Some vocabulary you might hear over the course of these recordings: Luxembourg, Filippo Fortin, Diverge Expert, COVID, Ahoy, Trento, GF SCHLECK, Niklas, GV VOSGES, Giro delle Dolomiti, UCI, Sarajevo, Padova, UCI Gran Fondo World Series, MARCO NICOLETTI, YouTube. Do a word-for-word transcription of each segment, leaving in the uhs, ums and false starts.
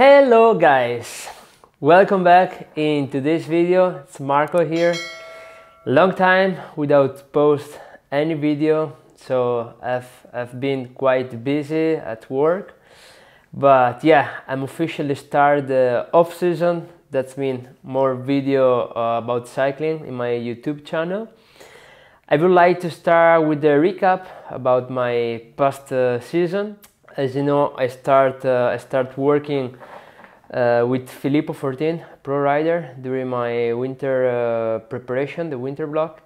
Hello guys, welcome back. In today's video, it's Marco here. Long time without post any video, so I've, I've been quite busy at work, but yeah, I'm officially start the off season. That means more video uh, about cycling in my YouTube channel. I would like to start with the recap about my past uh, season. As you know, I start uh, I start working uh, with Filippo Fortin, pro rider, during my winter uh, preparation, the winter block.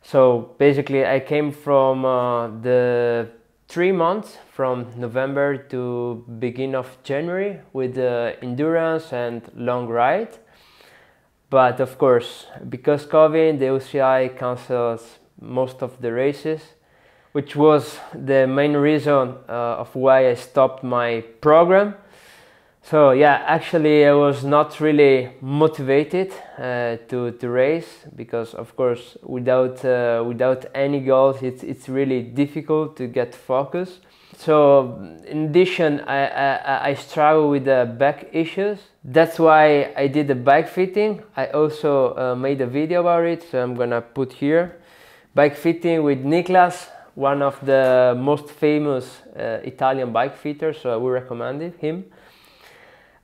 So basically, I came from uh, the three months from November to beginning of January with uh, endurance and long ride. But of course, because COVID, the U C I cancelled most of the races, which was the main reason uh, of why I stopped my program. So yeah, actually I was not really motivated uh, to, to race, because of course without, uh, without any goals it's, it's really difficult to get focus. So in addition, I, I, I struggle with the back issues. That's why I did the bike fitting. I also uh, made a video about it, so I'm gonna put here. Bike fitting with Niklas, one of the most famous uh, Italian bike fitters, so I would recommend it, him.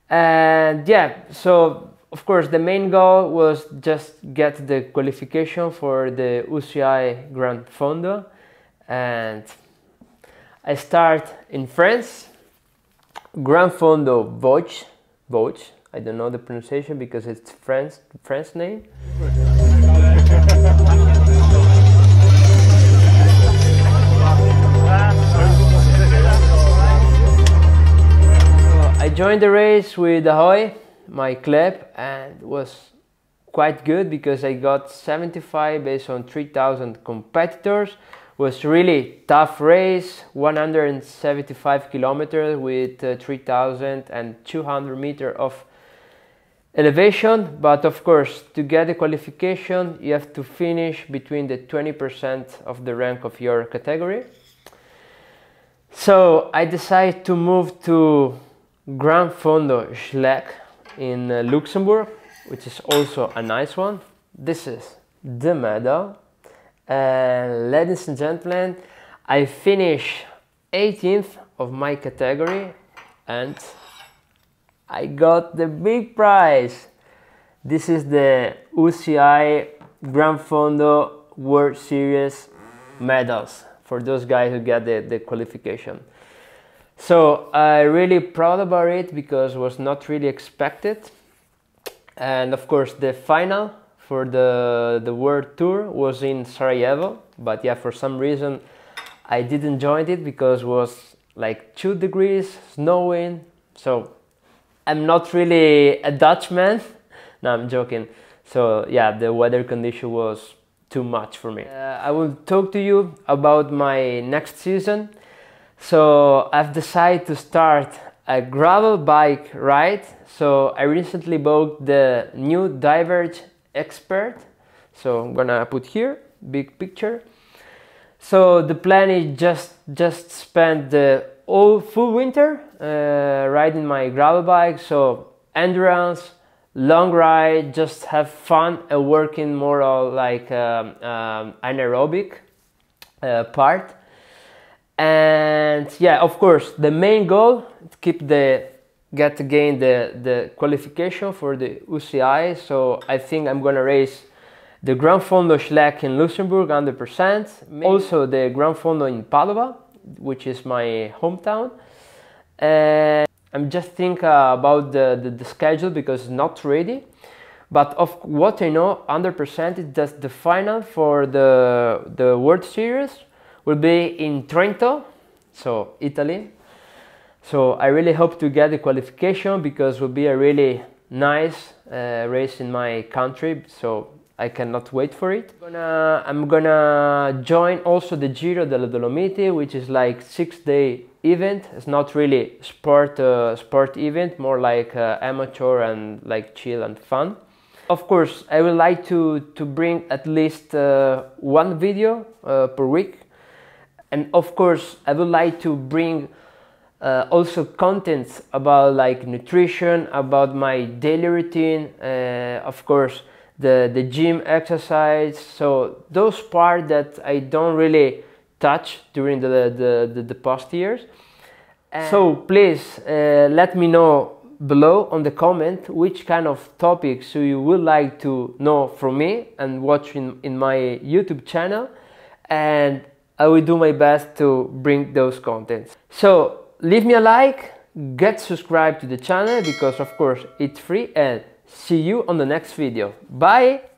And yeah, so of course the main goal was just get the qualification for the U C I Gran Fondo, and I start in France, Gran Fondo Vosges, Vosges. I don't know the pronunciation because it's French, French name. I joined the race with Ahoy, my club, and it was quite good because I got seventy-five based on three thousand competitors. Was really tough race, one hundred seventy-five kilometers with uh, three thousand two hundred meters of elevation. But of course, to get the qualification, you have to finish between the twenty percent of the rank of your category. So I decided to move to Gran Fondo Schleck in uh, Luxembourg, which is also a nice one. This is the medal. And uh, ladies and gentlemen, I finished eighteenth of my category and I got the big prize. This is the U C I Gran Fondo World Series medals for those guys who get the, the qualification. So I'm really proud about it because it was not really expected. And of course the final for the, the World Tour was in Sarajevo, but yeah, for some reason I didn't join it because it was like two degrees, snowing, so I'm not really a Dutchman. No, I'm joking. So yeah, the weather condition was too much for me. Uh, I will talk to you about my next season. So I've decided to start a gravel bike ride. So I recently bought the new Diverge Expert, so I'm gonna put here big picture. So the plan is just just spend the whole full winter uh, riding my gravel bike, so endurance, long ride, just have fun and working more on like um, um, anaerobic uh, part. And yeah, of course the main goal to keep the get again the, the qualification for the U C I, so I think I'm gonna race the Gran Fondo Schleck in Luxembourg one hundred percent, also the Gran Fondo in Padova, which is my hometown. And I'm just thinking uh, about the, the, the schedule because it's not ready, but of what I know, one hundred percent is just the final for the, the World Series will be in Trento, so Italy. So I really hope to get the qualification because it will be a really nice uh, race in my country, so I cannot wait for it. I'm gonna, I'm gonna join also the Giro delle Dolomiti, which is like six-day event. It's not really sport uh, sport event, more like uh, amateur and like chill and fun. Of course, I would like to, to bring at least uh, one video uh, per week. And of course, I would like to bring uh, also contents about like nutrition, about my daily routine, uh, of course the the gym exercise. So those parts that I don't really touch during the the, the, the past years. And so please uh, let me know below on the comment which kind of topics you would like to know from me and watch in, in my YouTube channel, and I will do my best to bring those contents. So leave me a like, get subscribed to the channel because of course it's free, and see you on the next video. Bye!